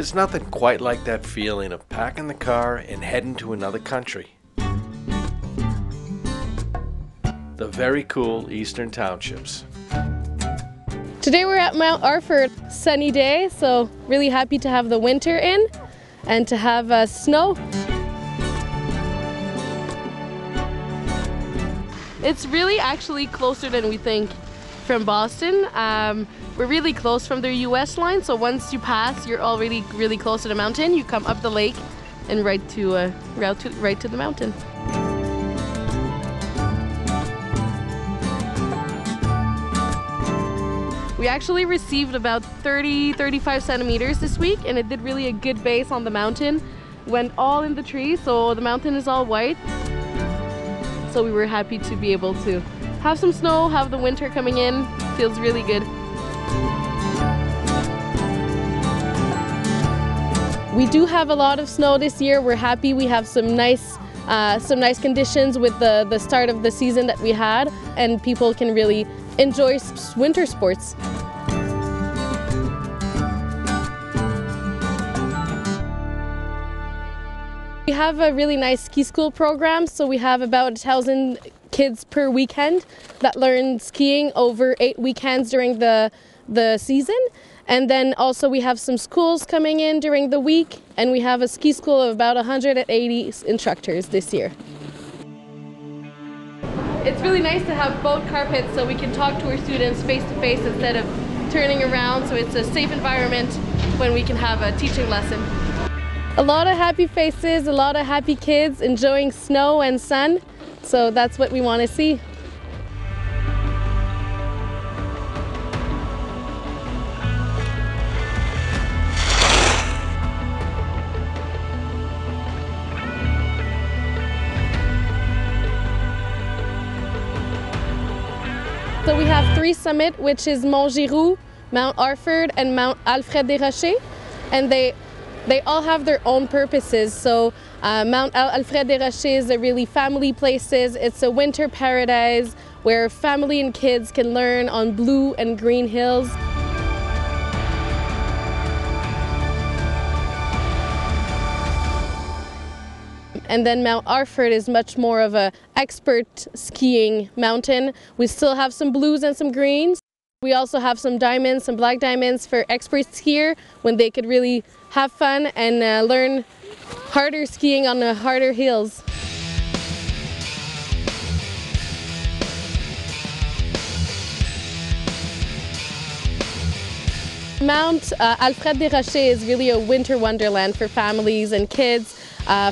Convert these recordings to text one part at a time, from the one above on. There's nothing quite like that feeling of packing the car and heading to another country. The very cool Eastern Townships. Today we're at Mont Orford. Sunny day, so really happy to have the winter in and to have snow. It's really actually closer than we think from Boston. We're really close from the US line, so once you pass, you're already really close to the mountain. You come up the lake and right to the mountain. We actually received about 30-35 centimeters this week, and it did really a good base on the mountain. Went all in the tree, so the mountain is all white. So we were happy to be able to have some snow, have the winter coming in. Feels really good. We do have a lot of snow this year. We're happy we have some nice conditions with the start of the season that we had, and people can really enjoy winter sports. We have a really nice ski school program, so we have about 1,000 kids per weekend that learn skiing over 8 weekends during the season. And then also we have some schools coming in during the week, and we have a ski school of about 180 instructors this year. It's really nice to have boat carpets so we can talk to our students face to face instead of turning around, so it's a safe environment when we can have a teaching lesson. A lot of happy faces, a lot of happy kids enjoying snow and sun, so that's what we want to see. So we have 3 summits, which is Mont Giroux, Mont Orford and Mont Alfred-DesRochers, and they all have their own purposes. So Mount Alfred-DesRochers are really family places. It's a winter paradise where family and kids can learn on blue and green hills. And then Mount Orford is much more of an expert skiing mountain. We still have some blues and some greens. We also have some diamonds, some black diamonds for experts here, when they could really have fun and learn harder skiing on the harder hills. Mount Alfred-DesRochers is really a winter wonderland for families and kids,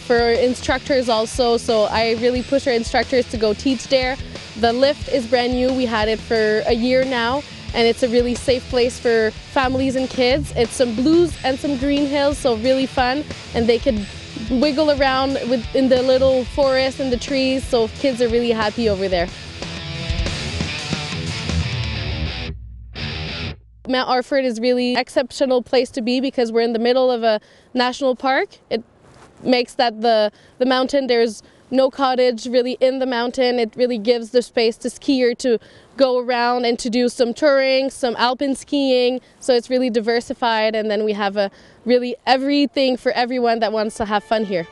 for instructors also, so I really push our instructors to go teach there. The lift is brand new, we had it for a year now, and it's a really safe place for families and kids. It's some blues and some green hills, so really fun, and they could wiggle around in the little forest and the trees, so kids are really happy over there. Mount Orford is really an exceptional place to be because we're in the middle of a national park. It makes that the mountain, there's no cottage really in the mountain. It really gives the space to skier to go around and to do some touring, some alpine skiing, so it's really diversified, and then we have a really everything for everyone that wants to have fun here.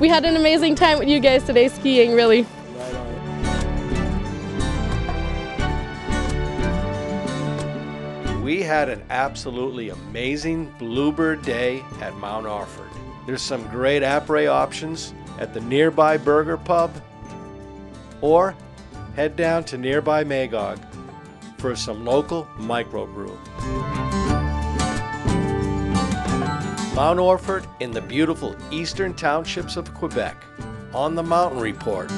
We had an amazing time with you guys today skiing, really. We had an absolutely amazing bluebird day at Mount Orford. There's some great apres options at the nearby burger pub, or head down to nearby Magog for some local microbrew. Mount Orford in the beautiful Eastern Townships of Quebec on The Mountain Report.